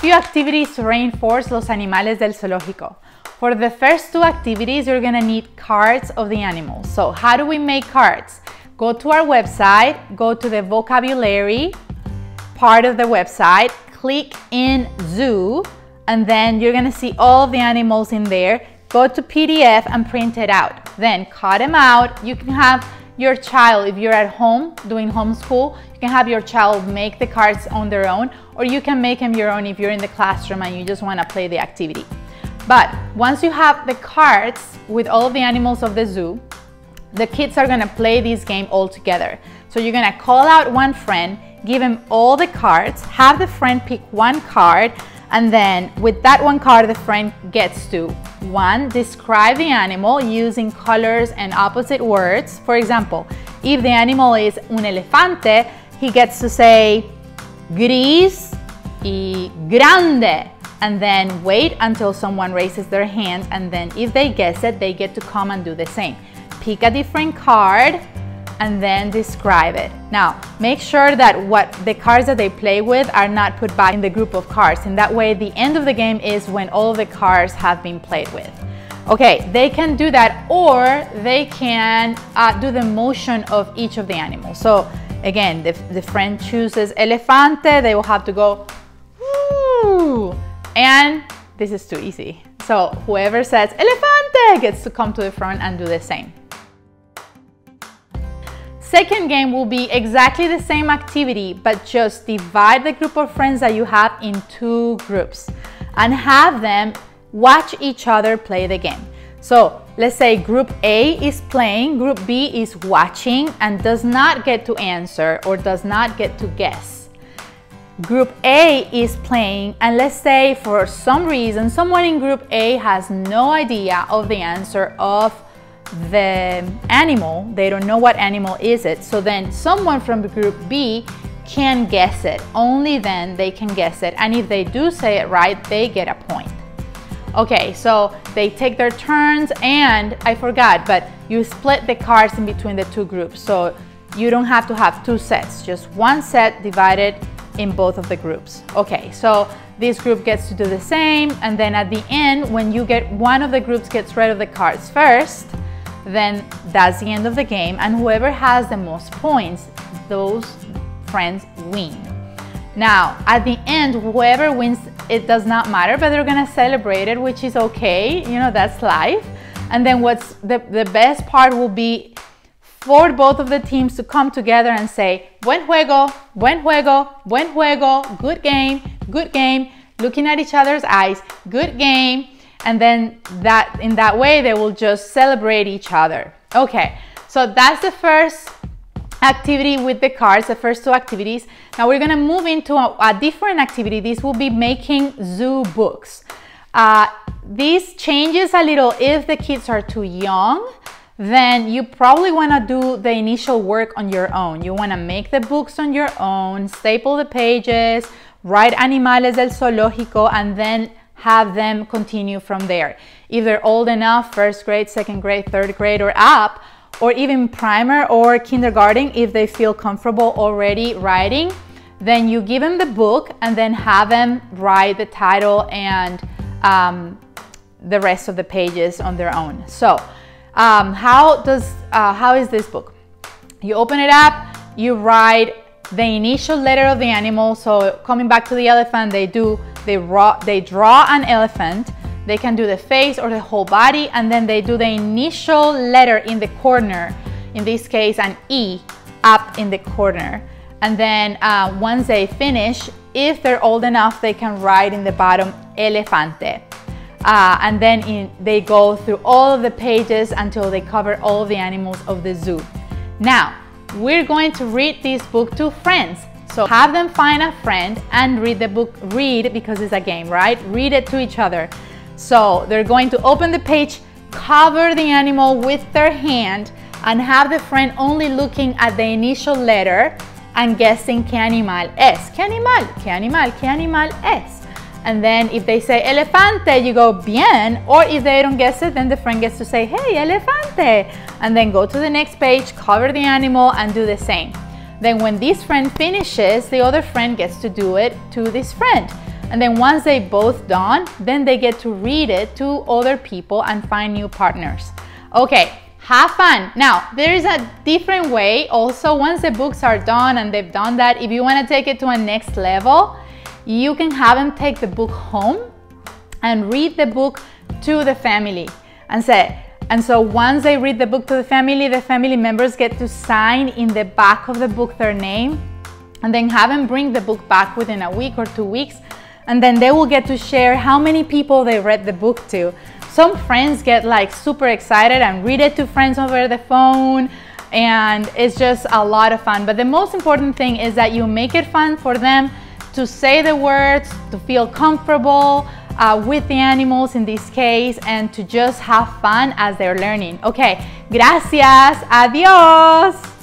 few activities to reinforce Los Animales del Zoológico. For the first two activities, you're gonna need cards of the animals. So how do we make cards? Go to our website, go to the vocabulary part of the website, click in zoo, and then you're gonna see all of the animals in there. Go to PDF and print it out. Then cut them out. You can have your child, if you're at home doing homeschool, you can have your child make the cards on their own, or you can make them your own if you're in the classroom and you just wanna play the activity. But once you have the cards with all of the animals of the zoo, the kids are gonna play this game all together. So you're gonna call out one friend, give him all the cards, have the friend pick one card, and then with that one card the friend gets to 1. Describe the animal using colors and opposite words. For example, if the animal is un elefante, he gets to say gris y grande, and then wait until someone raises their hand, and then if they guess it, they get to come and do the same. Pick a different card and then describe it. Now, make sure that what the cards that they play with are not put back in the group of cards, and that way the end of the game is when all of the cards have been played with. Okay, they can do that, or they can do the motion of each of the animals. So again, the friend chooses elefante, they will have to go woo, and this is too easy. So whoever says elefante gets to come to the front and do the same. Second game will be exactly the same activity, but just divide the group of friends that you have in 2 groups and have them watch each other play the game. So let's say group A is playing, group B is watching and does not get to answer or does not get to guess. Group A is playing, and let's say for some reason someone in group A has no idea of the answer of the animal. They don't know what animal is it, so then someone from group B can guess it. Only then they can guess it, and if they do say it right, they get a point. Okay, so they take their turns, and I forgot, but you split the cards in between the 2 groups, so you don't have to have 2 sets, just one set divided in both of the groups. Okay, so this group gets to do the same, and then at the end, when you get one of the groups gets rid of the cards first, then that's the end of the game, and whoever has the most points, those friends win. Now, at the end, whoever wins, it does not matter, but they're gonna celebrate it, which is okay, you know, that's life. And then what's the best part will be for both of the teams to come together and say, buen juego, buen juego, buen juego, good game, looking at each other's eyes, good game. And then in that way, they will just celebrate each other. Okay, so that's the first activity with the cards, the first 2 activities. Now we're gonna move into a different activity. This will be making zoo books. This changes a little if the kids are too young. Then you probably wanna do the initial work on your own. You wanna make the books on your own, staple the pages, write Animales del Zoológico, and then have them continue from there. If they're old enough, 1st grade, 2nd grade, 3rd grade, or up, or even primer or kindergarten, if they feel comfortable already writing, then you give them the book and then have them write the title and the rest of the pages on their own. So how is this book? You open it up, you write the initial letter of the animal. So coming back to the elephant, they draw an elephant. They can do the face or the whole body, and then they do the initial letter in the corner, in this case an E up in the corner, and then once they finish, if they're old enough, they can write in the bottom elefante, and then they go through all of the pages until they cover all the animals of the zoo. Now we're going to read this book to friends. So have them find a friend and read the book. Read, because it's a game, right? Read it to each other. So they're going to open the page, cover the animal with their hand, and have the friend only looking at the initial letter and guessing qué animal es. Qué animal, qué animal, qué animal es. And then if they say elefante, you go bien, or if they don't guess it, then the friend gets to say, hey, elefante. And then go to the next page, cover the animal, and do the same. Then when this friend finishes, the other friend gets to do it to this friend. And then once they both dawn, then they get to read it to other people and find new partners. Okay, have fun. Now, there is a different way also. Once the books are done and they've done that, if you want to take it to a next level, you can have them take the book home and read the book to the family and say, and so once they read the book to the family members get to sign in the back of the book their name, and then have them bring the book back within a week or 2 weeks, and then they will get to share how many people they read the book to. Some friends get like super excited and read it to friends over the phone, and it's just a lot of fun. But the most important thing is that you make it fun for them to say the words, to feel comfortable with the animals in this case, and to just have fun as they're learning. Okay, gracias, adiós.